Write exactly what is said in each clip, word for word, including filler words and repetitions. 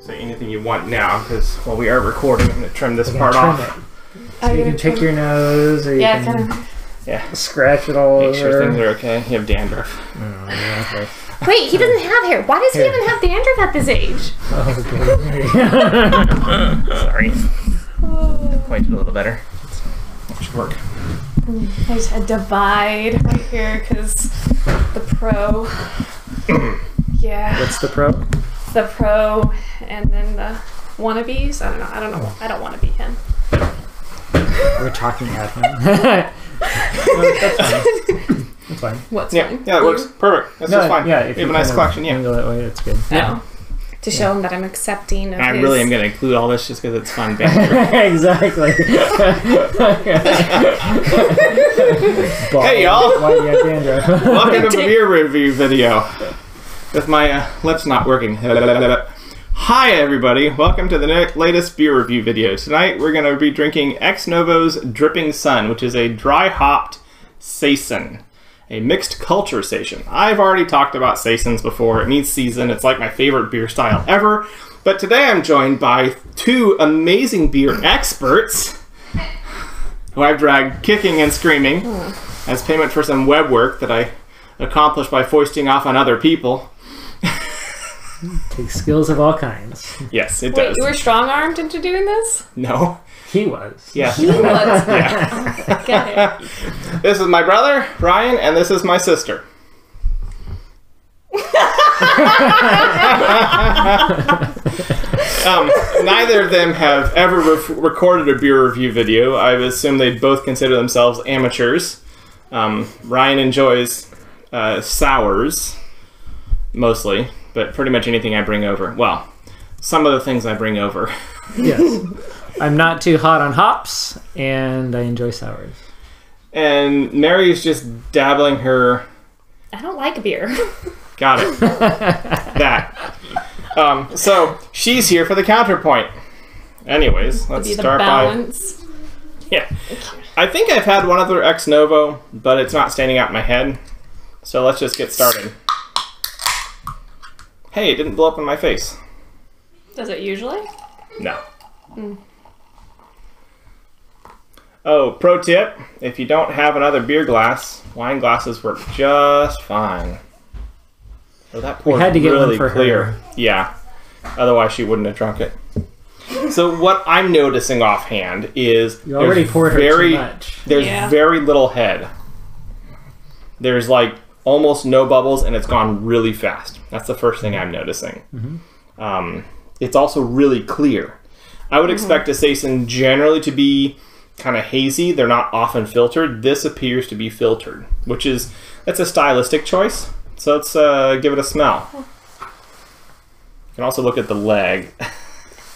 say anything you want now, because while we are recording, I'm going to trim this part off. So you can pick your nose, or you yeah, can kinda... yeah. scratch it all Make over. Make sure things are okay. You have dandruff. Oh, yeah, okay. Wait, he doesn't have hair. Why does hair. he even have dandruff at this age? Oh, okay. Sorry. Oh. Pointed a little better. That should work. There's a divide right here because the pro. Yeah. What's the pro? The pro, and then the wannabes. I don't know. I don't know. Oh. I don't want to be him. We're talking at him. No, that's fine. That's fine. What's yeah, fine? Yeah, it works. Perfect. That's no, just fine. Yeah, if you have a nice collection. Yeah. That way, it's good. No. Yeah. To show yeah. him that I'm accepting of I his... really am going to include all this just because it's fun banter. Exactly. Hey, y'all. Welcome to the beer review video. With my uh, lips not working. Hi, everybody. Welcome to the latest beer review video. Tonight, we're going to be drinking Ex Novo's Dripping Sun, which is a dry-hopped Saison. A mixed culture Saison. I've already talked about Saisons before. It means season. It's like my favorite beer style ever. But today I'm joined by two amazing beer experts who I've dragged kicking and screaming as payment for some web work that I accomplished by foisting off on other people. It takes skills of all kinds. Yes, it Wait, does. You were strong-armed into doing this? No. He was. Yeah. He was. Yeah. Got it. This is my brother, Ryan, and this is my sister. um, neither of them have ever re recorded a beer review video. I assume they both consider themselves amateurs. Um, Ryan enjoys uh, sours, mostly, but pretty much anything I bring over. Well, some of the things I bring over. Yes. I'm not too hot on hops, and I enjoy sours. And Mary is just dabbling her... I don't like beer. Got it. That. Um, so, she's here for the counterpoint. Anyways, let's start balance. by... Yeah. I think I've had one other Ex Novo, but it's not standing out in my head. So let's just get started. Hey, it didn't blow up in my face. Does it usually? No. Mm. Oh, pro tip, if you don't have another beer glass, wine glasses work just fine. So that poured really clear. We had to get one for her. Yeah, otherwise she wouldn't have drunk it. So what I'm noticing offhand is you already poured her too much. There's yeah. very little head. There's like almost no bubbles, and it's gone really fast. That's the first thing I'm noticing. Mm-hmm. um, it's also really clear. I would mm-hmm. expect a Saison generally to be kind of hazy. They're not often filtered. This appears to be filtered, which is, that's a stylistic choice. So let's uh, give it a smell. You can also look at the leg.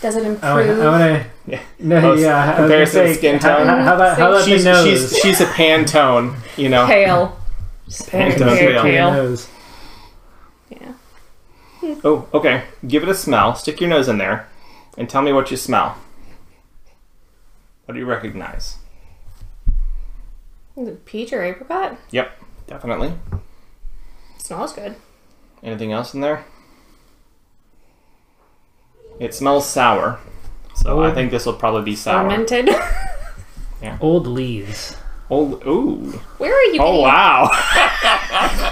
Does it improve? I wanna, yeah. No, yeah. Comparison to skin tone. How, how about, how about she's, the nose? She's, she's a Pantone, you know. Pale. Pantone pale. pale. Yeah. Oh, okay. Give it a smell. Stick your nose in there and tell me what you smell. What do you recognize? The peach or apricot? Yep, definitely. It smells good. Anything else in there? It smells sour. So old. I think this will probably be sour. Fermented. Yeah. Old leaves. Old, ooh. Where are you? Oh, getting... wow.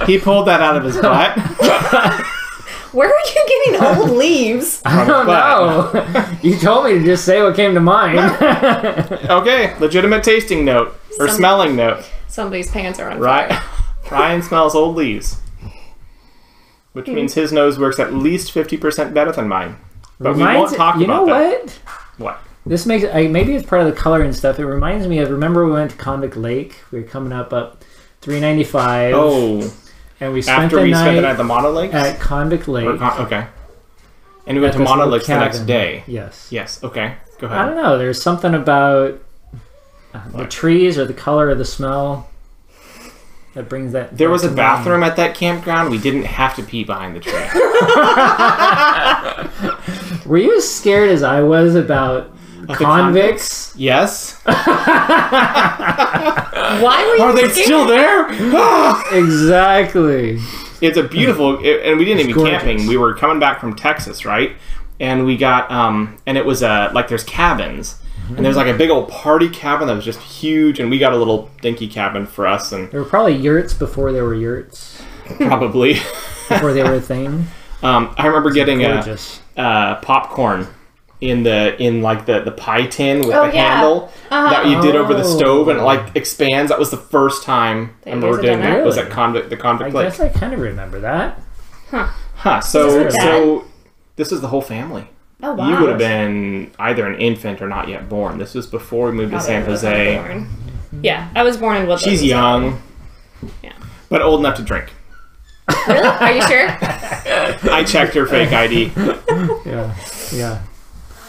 He pulled that out of his butt. Where are you getting old leaves? I don't know. You told me to just say what came to mind. Okay, legitimate tasting note or Somebody, smelling note. Somebody's pants are on Ryan, fire. Ryan smells old leaves, which hmm. means his nose works at least fifty percent better than mine. But reminds, we won't talk you about know what? That. What? This makes I, maybe it's part of the color and stuff. It reminds me of remember we went to Convict Lake. We were coming up up three ninety five. Oh. And we spent After the we night spent the night at the Monolakes? At Convict Lake. Con okay. And we went to Monolakes the next day. Yes. Yes. Okay. Go ahead. I don't know. There's something about uh, the trees or the color or the smell that brings that. There was a bathroom at that campground. We didn't have to pee behind the tree. Were you as scared as I was about... Convicts? convicts? Yes. Why were Are they scared? still there? Exactly. It's a beautiful, it, and we didn't it's even gorgeous. camping. We were coming back from Texas, right? and we got um, and it was uh, like there's cabins. And there's like a big old party cabin that was just huge, and we got a little dinky cabin for us. And there were probably yurts before there were yurts. Probably. Before they were a thing. Um, I remember it's getting a, uh, popcorn in the in like the, the pie tin with oh, the yeah. handle uh-huh. that you did over the stove, and it like expands. That was the first time I remember doing that. It was at Convict, the Convict I Lake. I guess I kind of remember that. Huh. Huh. So this so this is the whole family. Oh, wow. You would have been either an infant or not yet born. This was before we moved Probably to San Jose. Yeah, I was born in Woodland. She's young, yeah, but old enough to drink. Really? Are you sure? I checked her fake I D. Yeah, yeah.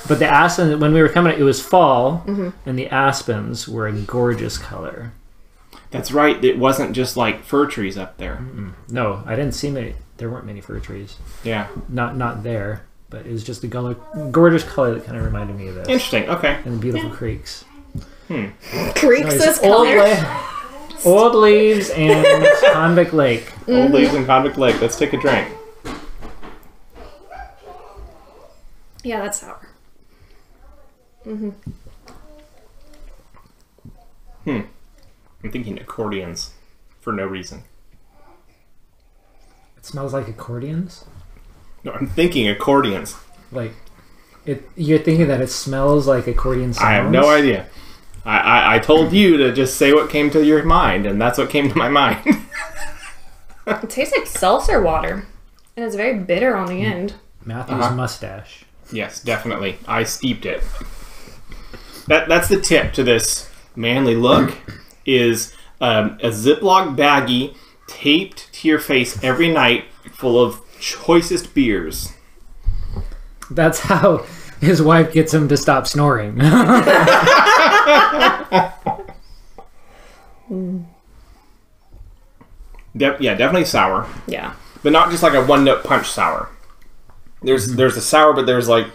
But the aspen, when we were coming, it was fall, mm-hmm. and the aspens were a gorgeous color. That's right. It wasn't just like fir trees up there. Mm-mm. No, I didn't see many. There weren't many fir trees. Yeah, not not there. But it was just a gorgeous color that kind of reminded me of this. Interesting, okay. And the beautiful yeah. creeks. Hmm. Creeks no, is old, la old leaves and Convict Lake. Mm-hmm. Old leaves and Convict Lake. Let's take a drink. Yeah, that's sour. Mm-hmm. Hmm. I'm thinking accordions for no reason. It smells like accordions? No, I'm thinking accordions. Like, it, you're thinking that it smells like accordion sounds? I have no idea. I, I, I told you to just say what came to your mind, and that's what came to my mind. It tastes like seltzer water, and it's very bitter on the end. Matthew's uh-huh. mustache. Yes, definitely. I steeped it. That That's the tip to this manly look, is um, a Ziploc baggie taped to your face every night full of choicest beers. That's how his wife gets him to stop snoring. De yeah, definitely sour. Yeah, but not just like a one-note punch sour. There's mm-hmm. there's a sour, but there's like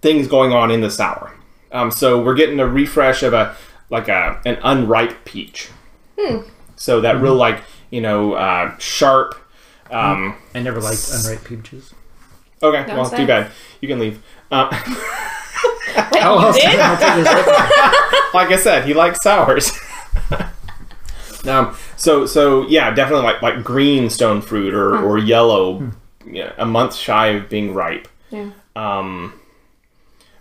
things going on in the sour. Um, so we're getting a refresh of a like a an unripe peach. Mm. So that mm-hmm. real like you know uh, sharp. Um, I never liked unripe peaches. Okay, Don't well, say. Too bad. You can leave. Uh, Wait, I'll, you did? I'll take this like I said, he likes sours. um, so, so yeah, definitely like like green stone fruit or hmm. or yellow, hmm. you know, a month shy of being ripe. Yeah. Um,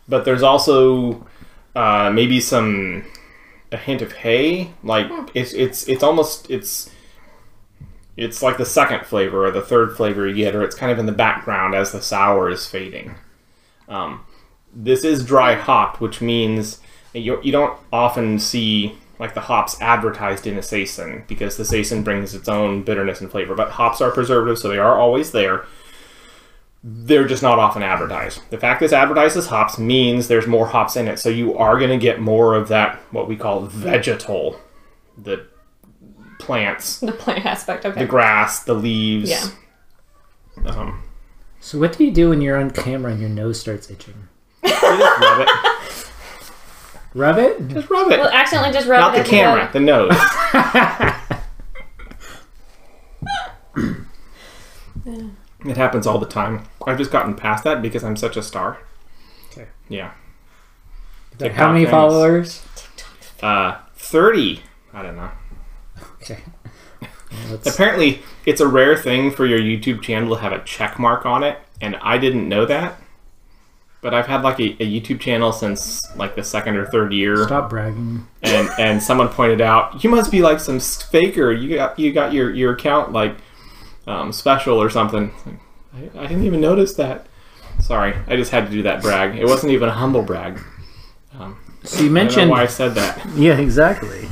but there's also uh, maybe some a hint of hay. Like hmm. it's it's it's almost it's. It's like the second flavor or the third flavor you get, or it's kind of in the background as the sour is fading. Um, this is dry hopped, which means you, you don't often see like the hops advertised in a Saison, because the Saison brings its own bitterness and flavor. But hops are preservatives, so they are always there. They're just not often advertised. The fact that it's advertised as hops means there's more hops in it, so you are going to get more of that, what we call vegetal, the plants, the plant aspect, okay. The grass, the leaves. Yeah. Um, so, what do you do when you're on camera and your nose starts itching? You just rub it. Rub it? Just rub it. Well, accidentally just rub Not it. Not the camera, the nose. Yeah. It happens all the time. I've just gotten past that because I'm such a star. Okay. Yeah. Like how many things. Followers? Uh, thirty. I don't know. Okay. Let's... Apparently, it's a rare thing for your YouTube channel to have a check mark on it, and I didn't know that. But I've had like a, a YouTube channel since like the second or third year. Stop bragging. And and someone pointed out, you must be like some faker. You got you got your your account like um, special or something. I, I didn't even notice that. Sorry, I just had to do that brag. It wasn't even a humble brag. Um, so you mentioned I don't know why I said that. Yeah, exactly.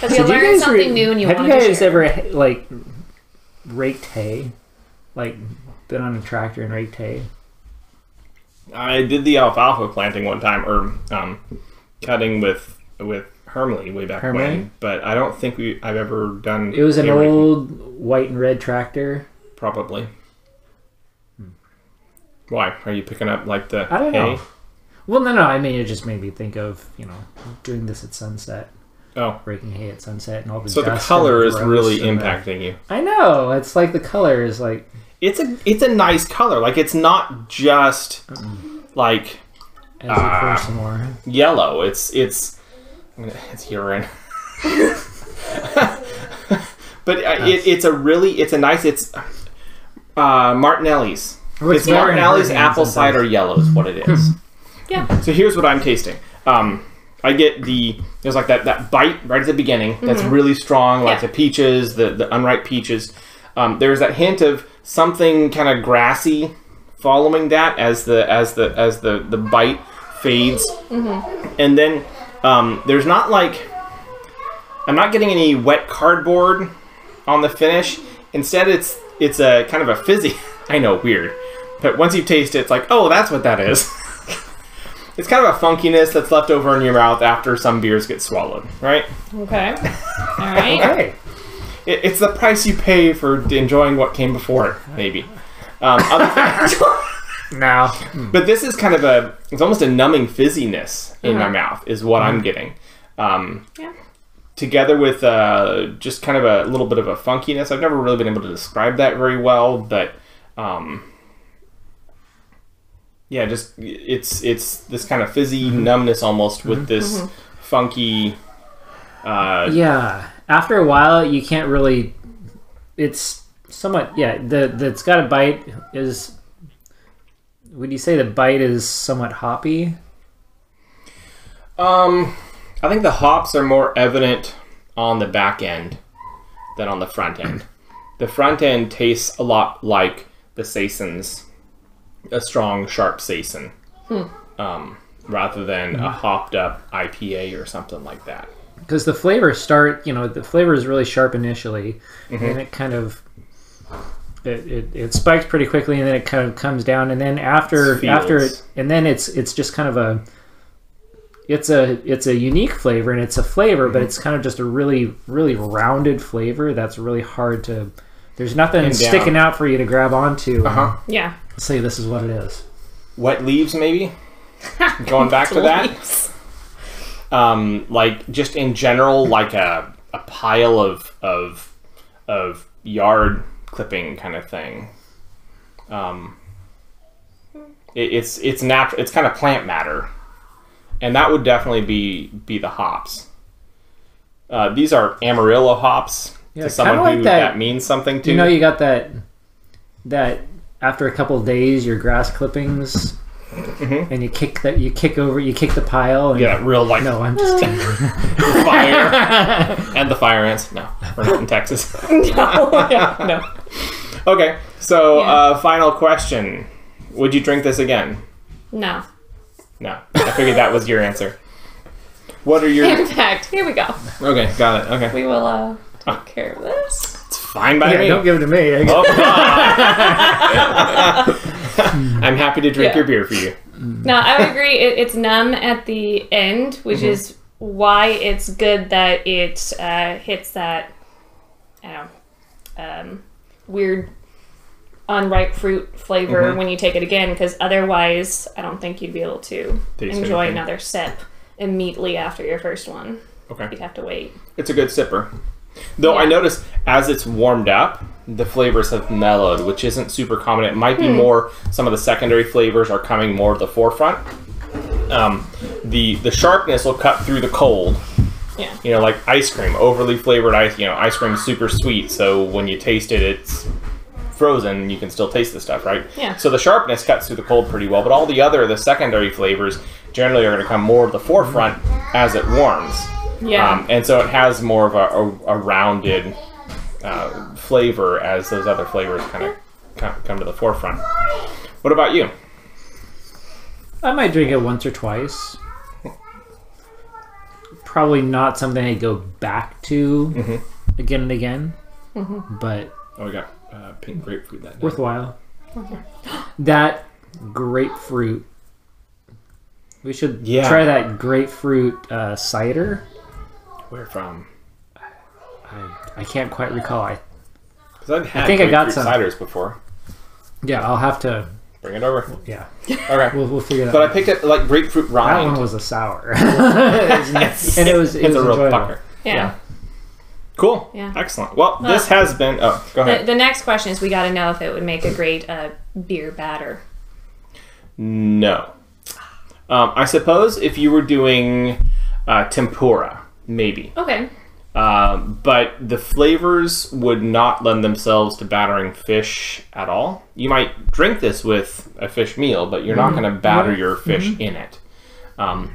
Because you learn something new and you want to share. Have you guys ever, like, raked hay? Like, been on a tractor and raked hay? I did the alfalfa planting one time, or um, cutting with with Hermley way back Hermley? when. But I don't think we I've ever done... It was an old white and red tractor? Probably. Hmm. Why? Are you picking up, like, the I don't hay? know. Well, no, no, I mean, it just made me think of, you know, doing this at sunset. Oh, raking hay at sunset and all the. So the color is really impacting you. I know. It's like the color is like. it's a it's a nice color. Like, it's not just like as uh, yellow. It's it's I mean, it's urine. But uh, it, it's a really it's a nice it's uh, Martinelli's. It's yeah. Martinelli's apple cider yellow is what it is. Yeah. So here's what I'm tasting. Um, I get the there's like that that bite right at the beginning that's mm-hmm. really strong, like yeah. the peaches, the the unripe peaches. Um, there's that hint of something kind of grassy following that as the as the as the the bite fades, mm-hmm. and then um, there's not like I'm not getting any wet cardboard on the finish. Instead, it's it's a kind of a fizzy. I know, weird, but once you taste it, it's like, oh, that's what that is. It's kind of a funkiness that's left over in your mouth after some beers get swallowed, right? Okay. All right. Okay. It, it's the price you pay for enjoying what came before, maybe. Um, no. But this is kind of a, it's almost a numbing fizziness in uh-huh. my mouth is what mm-hmm. I'm getting. Um, yeah. Together with uh, just kind of a little bit of a funkiness. I've never really been able to describe that very well, but... Um, Yeah, just it's it's this kind of fizzy mm-hmm. numbness almost with this mm-hmm. funky. Uh, yeah, after a while you can't really. It's somewhat yeah. The the it's got a bite is. Would you say the bite is somewhat hoppy? Um, I think the hops are more evident on the back end than on the front end. The front end tastes a lot like the Saisons. A strong, sharp Saison, hmm. um, rather than mm-hmm. a hopped-up I P A or something like that. Because the flavors start, you know, the flavor is really sharp initially, mm-hmm. and it kind of it, it it spikes pretty quickly, and then it kind of comes down, and then after after it, and then it's it's just kind of a it's a it's a unique flavor, and it's a flavor, mm-hmm. but it's kind of just a really really rounded flavor that's really hard to. There's nothing sticking out for you to grab onto. Uh-huh. Yeah. Say this is what it is. Wet leaves, maybe. Going back to that. Um, like just in general, like a a pile of of of yard clipping kind of thing. Um, it, it's it's natural. It's kind of plant matter, and that would definitely be be the hops. Uh, these are Amarillo hops. Yeah, to someone like who that, that means something to. You know, you got that, that after a couple of days, your grass clippings, mm-hmm. and you kick that, you kick over, you kick the pile. And yeah, real like no, I'm just the fire and the fire ants. No, we're not in Texas. no, yeah, no. Okay, so yeah. uh, final question: would you drink this again? No. No, I figured that was your answer. What are your? In fact, here we go. Okay, got it. Okay, we will. Uh... Take care of this. It's fine by yeah, me. Don't give it to me. I oh, I'm happy to drink yeah. your beer for you. No, I would agree. It, it's numb at the end, which mm-hmm. is why it's good that it uh, hits that I don't know, um, weird unripe fruit flavor mm-hmm. when you take it again, because otherwise I don't think you'd be able to Taste enjoy anything. Another sip immediately after your first one. Okay. You'd have to wait. It's a good sipper. Though yeah. I notice as it's warmed up, the flavors have mellowed, which isn't super common. It might be hmm. more, some of the secondary flavors are coming more to the forefront. Um, the the sharpness will cut through the cold. Yeah. You know, like ice cream, overly flavored ice, you know, ice cream is super sweet. So when you taste it, it's frozen. You can still taste the stuff, right? Yeah. So the sharpness cuts through the cold pretty well. But all the other, the secondary flavors generally are going to come more to the forefront as it warms. Yeah, um, and so it has more of a, a, a rounded uh, flavor as those other flavors kind of come to the forefront. What about you? I might drink it once or twice. Probably not something I go back to mm-hmm. again and again. Mm-hmm. But oh, we got uh, pink grapefruit that day. Worthwhile. Okay. That grapefruit. We should yeah. try that grapefruit uh, cider. Where from? I, I can't quite recall. I I've had I think I got some ciders before. Yeah, I'll have to bring it over. Yeah. Okay. We'll, we'll figure that. But out. I picked it like grapefruit rind. That one was a sour, and it was it it's was a enjoyable. Real pucker. Yeah. yeah. Cool. Yeah. Excellent. Well, well, this has been... Oh, go ahead. The, the next question is, we got to know if it would make a great uh, beer batter. No. Um, I suppose if you were doing uh, tempura, maybe. Okay. Um, but the flavors would not lend themselves to battering fish at all. You might drink this with a fish meal, but you're mm-hmm. not going to batter mm-hmm. your fish mm-hmm. in it. Um,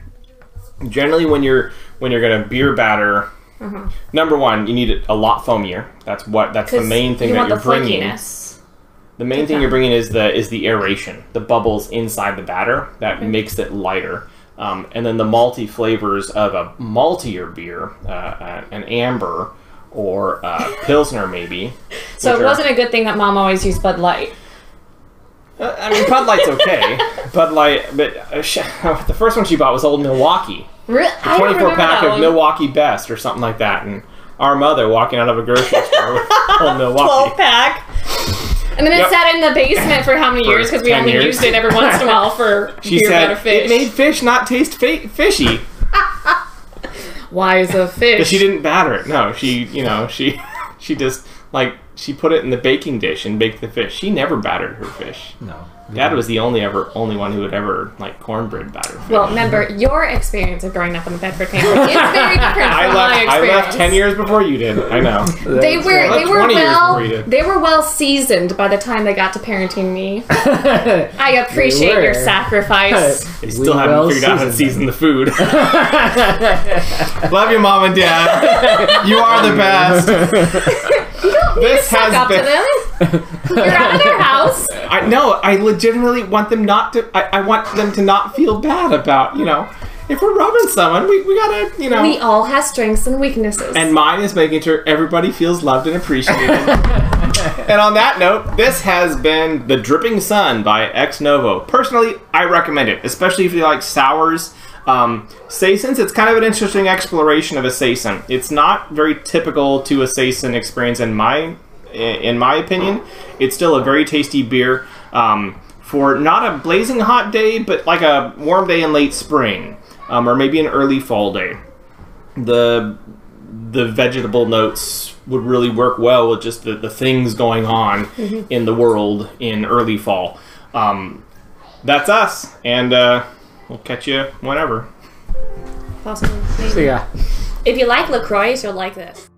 generally, when you're when you're going to beer batter, mm-hmm. number one, you need it a lot foamier. That's what that's the main thing you that want you're the bringing. Flakiness. The main thing you're bringing is the is the aeration, the bubbles inside the batter that okay. makes it lighter. Um, and then the malty flavors of a maltier beer, uh, an amber or a pilsner maybe. So it are, wasn't a good thing that Mom always used Bud Light. Uh, I mean, Bud Light's okay. Bud Light, but uh, she, uh, the first one she bought was Old Milwaukee. Really? The twenty-four pack of Milwaukee Best or something like that. And our mother walking out of a grocery store with Old Milwaukee. twelve pack. And then it yep. sat in the basement for how many for years? Because we only years. used it every once in a while for she beer said, fish. It made fish not taste fi fishy. Why is a fish? But she didn't batter it. No, she, you know, she, she just like she put it in the baking dish and baked the fish. She never battered her fish. No, Dad was the only ever only one who would ever like cornbread batter fish. Well, remember your experience of growing up in the Bedford family. It's very different I from left, my experience. I left ten years before you did. I know. they were they were well they were well seasoned by the time they got to parenting me. I appreciate your sacrifice. They still we haven't well figured out how to season the food. Love you, Mom and Dad. You are the best. You don't need to suck up been... to them. You're out of their house. I no, I legitimately want them not to. I, I want them to not feel bad about, you know, if we're robbing someone, we, we gotta, you know. We all have strengths and weaknesses. And mine is making sure everybody feels loved and appreciated. And on that note, this has been The Dripping Sun by Ex Novo. Personally, I recommend it, especially if you like sours. Um, Saisons, it's kind of an interesting exploration of a Saison. It's not very typical to a Saison experience in my in my opinion. It's still a very tasty beer um, for not a blazing hot day, but like a warm day in late spring um, or maybe an early fall day. The the vegetable notes would really work well with just the, the things going on mm-hmm. in the world in early fall. Um, that's us, and uh, we'll catch you whenever. Awesome. See ya. If you like La Croix, you'll like this.